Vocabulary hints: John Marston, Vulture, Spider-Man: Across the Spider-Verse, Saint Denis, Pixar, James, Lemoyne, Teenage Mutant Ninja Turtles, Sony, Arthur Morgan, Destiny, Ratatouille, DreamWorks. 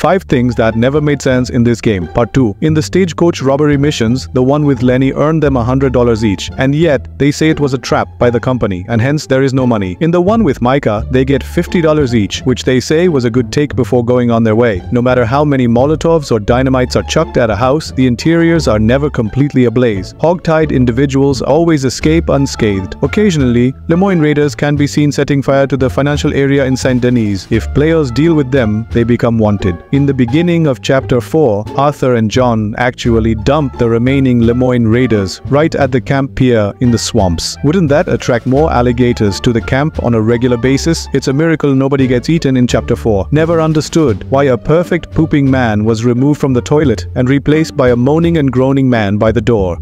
5 Things That Never Made Sense in This Game Part 2. In the stagecoach robbery missions, the one with Lenny earned them $100 each, and yet they say it was a trap by the company and hence there is no money. In the one with Micah, they get $50 each, which they say was a good take before going on their way. No matter how many Molotovs or dynamites are chucked at a house, the interiors are never completely ablaze. Hogtied individuals always escape unscathed. Occasionally, Lemoyne raiders can be seen setting fire to the financial area in Saint Denis. If players deal with them, they become wanted. In the beginning of Chapter 4, Arthur and John actually dump the remaining Lemoyne raiders right at the camp pier in the swamps. Wouldn't that attract more alligators to the camp on a regular basis? It's a miracle nobody gets eaten in Chapter 4. Never understood why a perfect pooping man was removed from the toilet and replaced by a moaning and groaning man by the door.